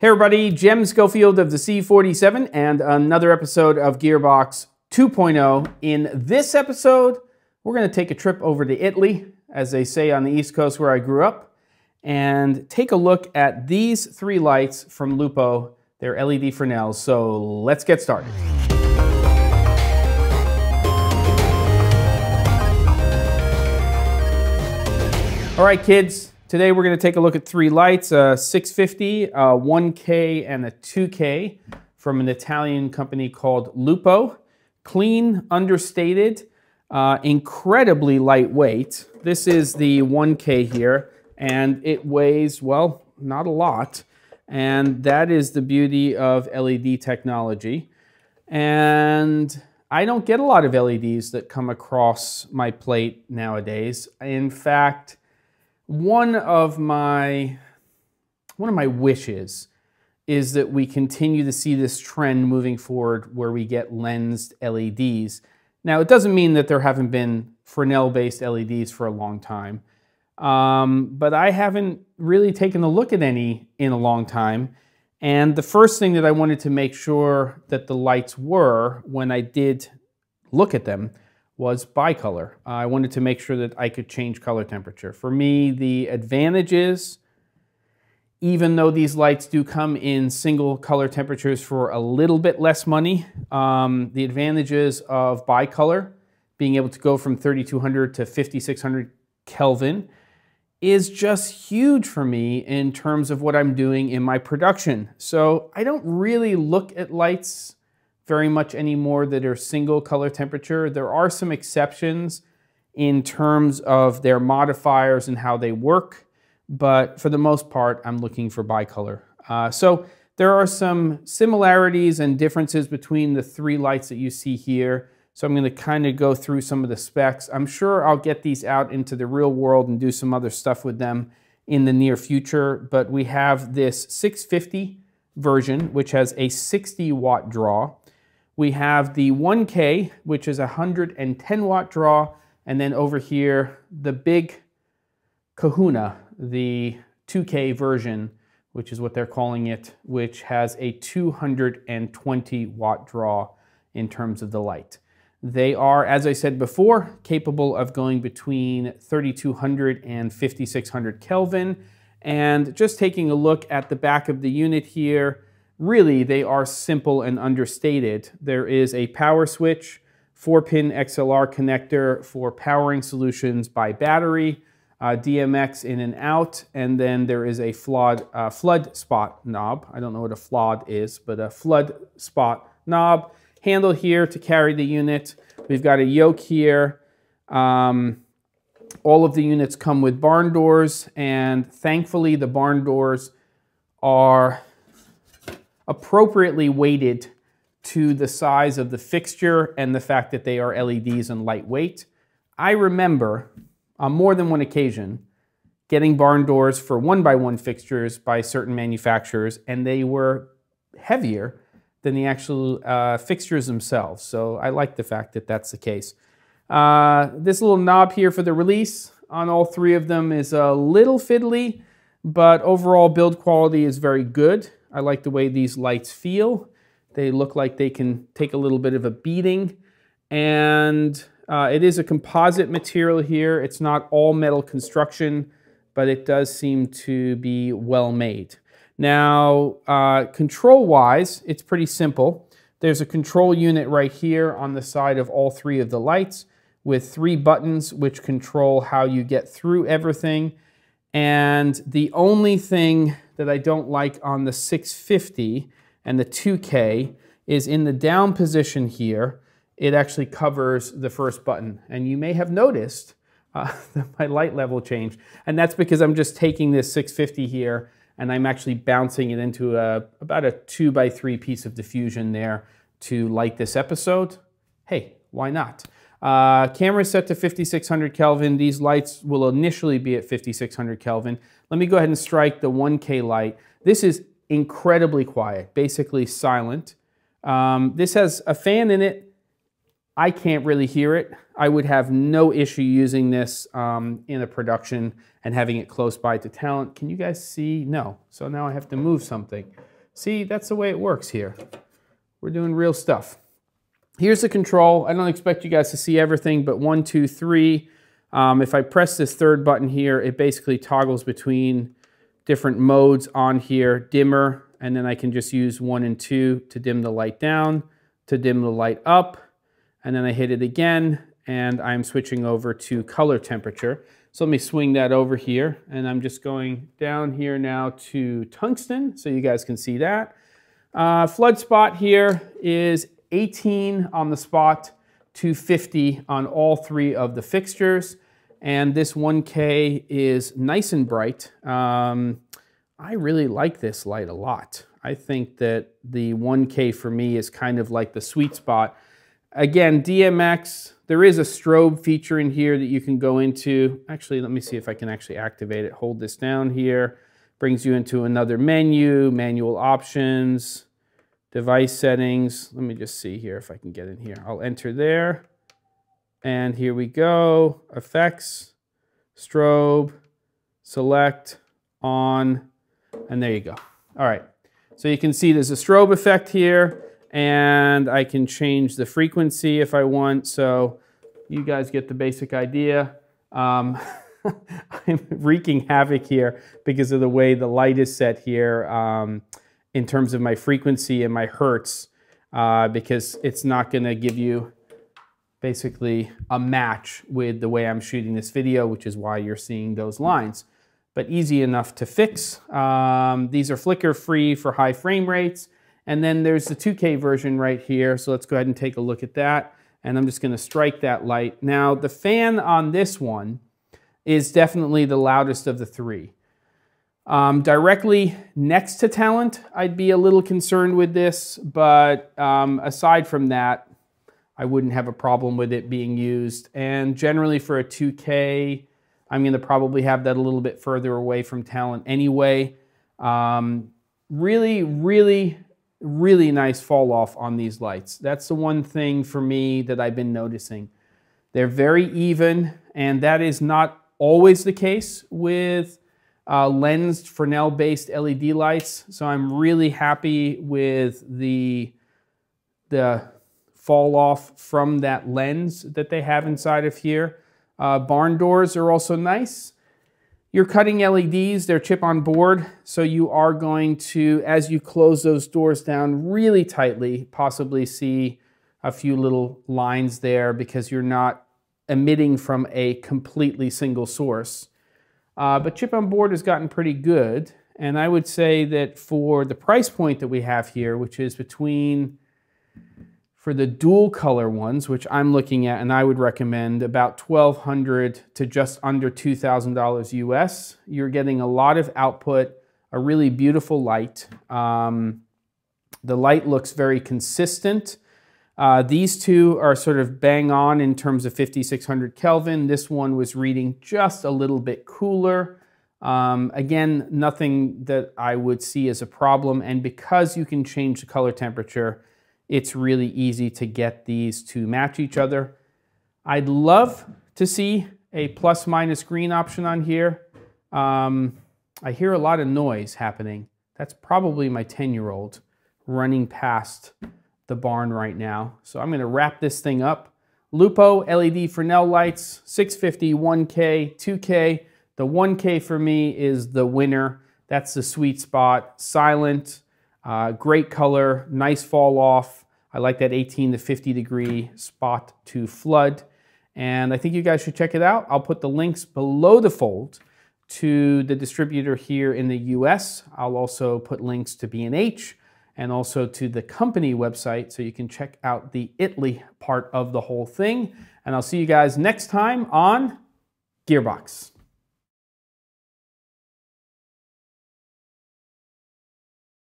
Hey everybody, Jem Schofield of the C47 and another episode of Gearbox 2.0. In this episode, we're going to take a trip over to Italy, as they say on the East Coast where I grew up, and take a look at these three lights from Lupo. They're LED Fresnels, so let's get started. All right, kids. Today we're going to take a look at three lights, a 650, a 1K, and a 2K from an Italian company called Lupo. Clean, understated, incredibly lightweight. This is the 1K here, and it weighs, well, not a lot. And that is the beauty of LED technology. And I don't get a lot of LEDs that come across my plate nowadays. In fact, one of my wishes is that we continue to see this trend moving forward where we get lensed LEDs. Now, it doesn't mean that there haven't been Fresnel-based LEDs for a long time, but I haven't really taken a look at any in a long time. And the first thing that I wanted to make sure that the lights were, when I did look at them, was bicolor. I wanted to make sure that I could change color temperature. For me, the advantages, even though these lights do come in single color temperatures for a little bit less money, the advantages of bicolor, being able to go from 3200 to 5600 Kelvin, is just huge for me in terms of what I'm doing in my production. So I don't really look at lights very much anymore that are single color temperature. There are some exceptions in terms of their modifiers and how they work, but for the most part, I'm looking for bicolor. So there are some similarities and differences between the three lights that you see here. So I'm gonna kind of go through some of the specs. I'm sure I'll get these out into the real world and do some other stuff with them in the near future, but we have this 650 version, which has a 60-watt draw. We have the 1K, which is a 110-watt draw, and then over here, the big kahuna, the 2K version, which is what they're calling it, which has a 220-watt draw in terms of the light. They are, as I said before, capable of going between 3200 and 5600 Kelvin, and just taking a look at the back of the unit here, really, they are simple and understated. There is a power switch, 4-pin XLR connector for powering solutions by battery, DMX in and out, and then there is a flood spot knob. I don't know what a flood is, but a flood spot knob. Handle here to carry the unit. We've got a yoke here. All of the units come with barn doors, and thankfully the barn doors are appropriately weighted to the size of the fixture and the fact that they are LEDs and lightweight. I remember on more than one occasion getting barn doors for 1x1 fixtures by certain manufacturers, and they were heavier than the actual fixtures themselves. So I like the fact that that's the case. This little knob here for the release on all three of them is a little fiddly, but overall build quality is very good. I like the way these lights feel. They look like they can take a little bit of a beating. And it is a composite material here. It's not all metal construction, but it does seem to be well made. Now, control-wise, it's pretty simple. There's a control unit right here on the side of all three of the lights with three buttons which control how you get through everything. And the only thing that I don't like on the 650 and the 2K is in the down position here, it actually covers the first button. And you may have noticed that my light level changed. And that's because I'm just taking this 650 here and I'm actually bouncing it into about a 2x3 piece of diffusion there to light this episode. Hey, why not? Camera set to 5600 Kelvin. These lights will initially be at 5600 Kelvin. Let me go ahead and strike the 1K light. This is incredibly quiet, basically silent. This has a fan in it I can't really hear it. I would have no issue using this in a production and having it close by to talent. Can you guys see? No. So now I have to move something. See, that's the way it works here. We're doing real stuff. Here's the control. I don't expect you guys to see everything, but 1, 2, 3. If I press this third button here, it basically toggles between different modes on here. Dimmer, and then I can just use 1 and 2 to dim the light down, to dim the light up, and then I hit it again, and I'm switching over to color temperature. So let me swing that over here, and I'm just going down here now to tungsten, so you guys can see that. Flood spot here is 18 on the spot, 250 on all three of the fixtures, and this 1K is nice and bright. I really like this light a lot. I think that the 1K for me is kind of like the sweet spot. Again, DMX, there is a strobe feature in here that you can go into. Actually, let me see if I can actually activate it. Hold this down here. Brings you into another menu, manual options, device settings. Let me just see here if I can get in here. I'll enter there. And here we go. Effects, strobe, select, on, and there you go. All right. So you can see there's a strobe effect here, and I can change the frequency if I want. So you guys get the basic idea. I'm wreaking havoc here because of the way the light is set here. In terms of my frequency and my hertz, because it's not gonna give you basically a match with the way I'm shooting this video, which is why you're seeing those lines. But easy enough to fix. These are flicker free for high frame rates. And then there's the 2K version right here. So let's go ahead and take a look at that. And I'm just gonna strike that light. Now the fan on this one is definitely the loudest of the three. Directly next to talent, I'd be a little concerned with this, but aside from that, I wouldn't have a problem with it being used. And generally for a 2K, I'm going to probably have that a little bit further away from talent anyway. Really, really, really nice fall off on these lights. That's the one thing for me that I've been noticing. They're very even, and that is not always the case with lensed Fresnel-based LED lights. So I'm really happy with the fall off from that lens that they have inside of here. Barn doors are also nice. You're cutting LEDs, they're chip on board. So you are going to, as you close those doors down really tightly, possibly see a few little lines there because you're not emitting from a completely single source. But chip on board has gotten pretty good, and I would say that for the price point that we have here, which is between, for the dual color ones, which I'm looking at and I would recommend about $1,200 to just under $2,000 US, you're getting a lot of output, a really beautiful light. The light looks very consistent. These two are sort of bang on in terms of 5600 Kelvin. This one was reading just a little bit cooler. Again, nothing that I would see as a problem. And because you can change the color temperature, it's really easy to get these to match each other. I'd love to see a plus minus green option on here. I hear a lot of noise happening. That's probably my 10-year-old running past the barn right now. So I'm going to wrap this thing up. Lupo LED Fresnel lights, 650, 1K, 2K. The 1K for me is the winner. That's the sweet spot. Silent, great color, nice fall off. I like that 18 to 50 degree spot to flood. And I think you guys should check it out. I'll put the links below the fold to the distributor here in the US. I'll also put links to B&H. And also to the company website, so you can check out the Italy part of the whole thing. And I'll see you guys next time on Gearbox.